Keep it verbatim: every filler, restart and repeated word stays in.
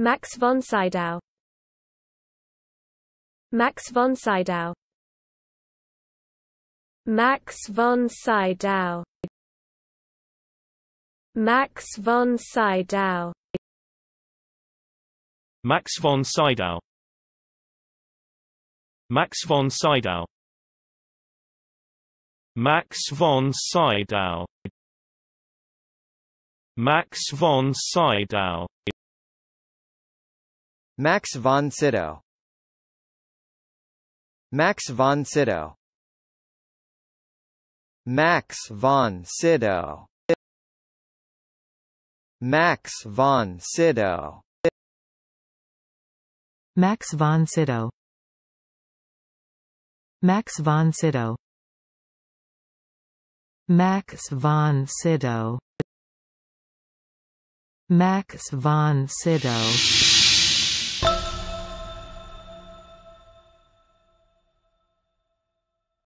Max von Sydow. Max von Sydow. Max von Sydow. Max von Sydow. Max von Sydow. Max von Sydow. Max von Sydow. Max von Sydow. Max von Sydow. Max von Sydow. Max von Sydow. Max von Sydow. Max von Sydow. Max von Sydow. Max von Sydow. Max von Sydow.